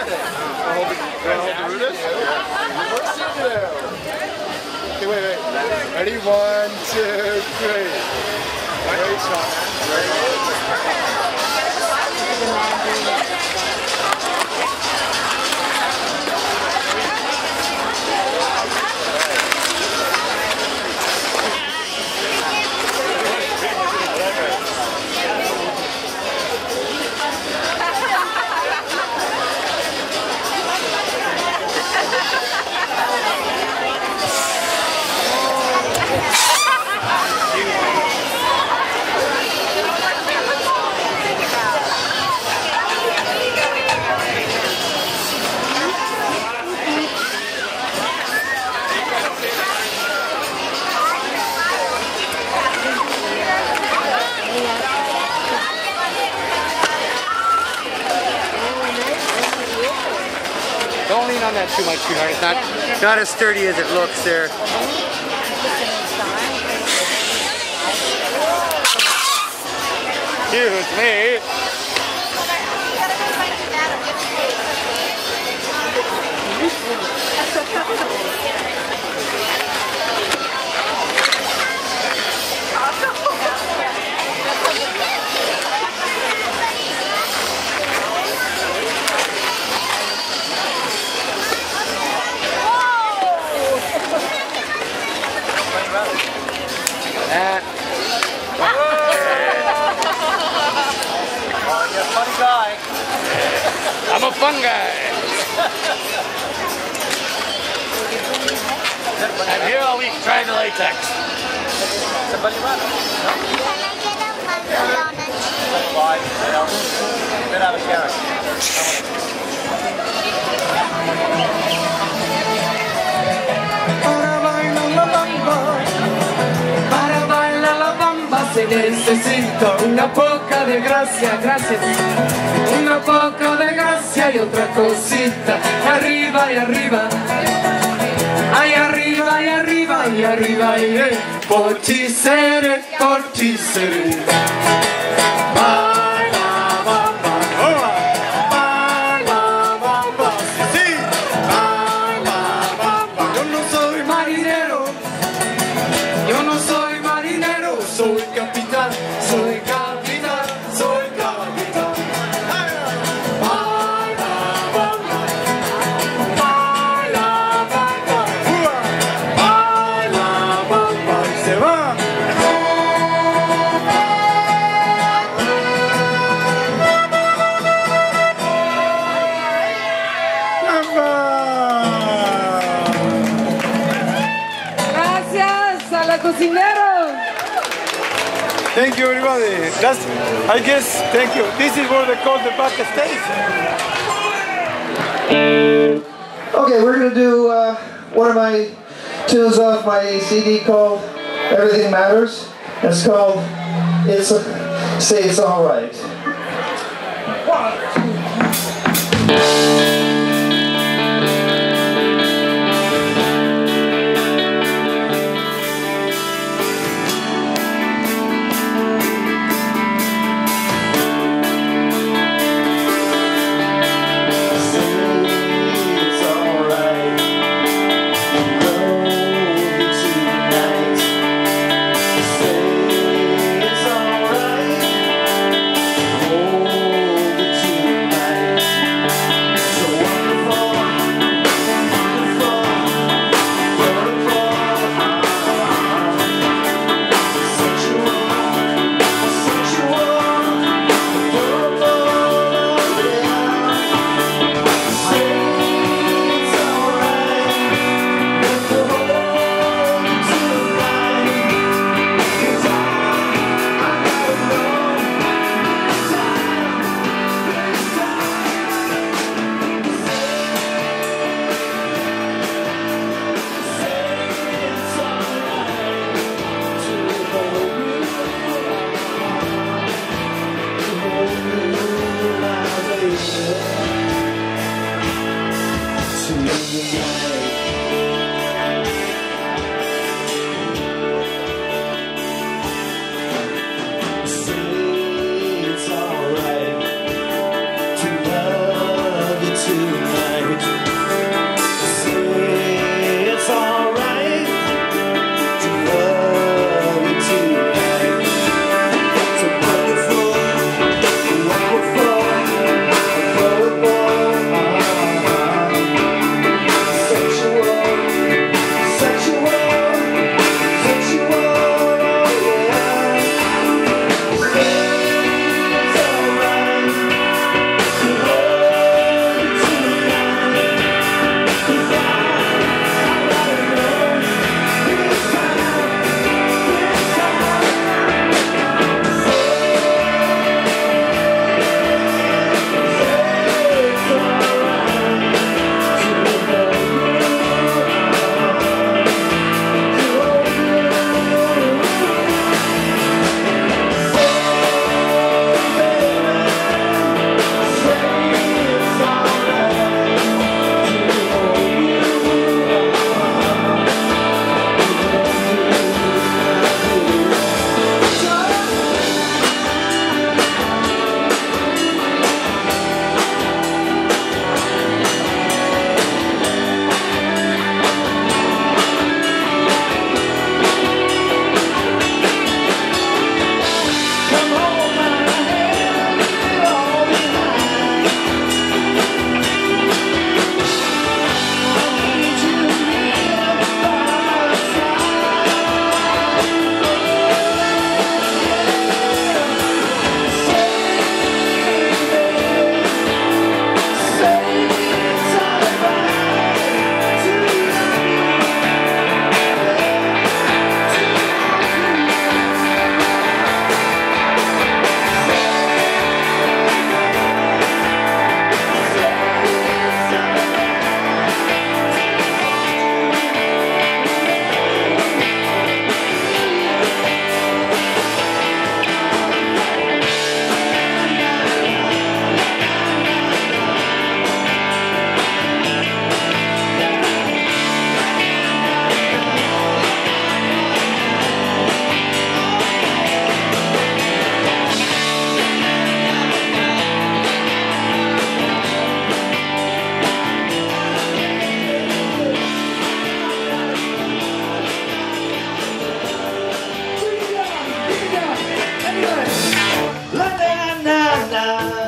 Okay, wait, wait. Ready? 1, 2, 3. Great shot. Don't lean on that too much, sweetheart. It's not as sturdy as it looks there. Excuse me. I'm a fun guy. I'm here all week trying to latex. Somebody run. Get out of carrot. Se necesita una poca de gracia, gracias. Una poca de gracia y otra cosita. Arriba y arriba. Ay, arriba y arriba y arriba y porticere, porticere. Thank you, everybody. That's, I guess, thank you. This is what they call the backstage. Okay, we're going to do one of my tunes off my CD called Everything Matters. It's called It's Say It's All Right. 1, 2, 3. Say it's alright to love you too. la.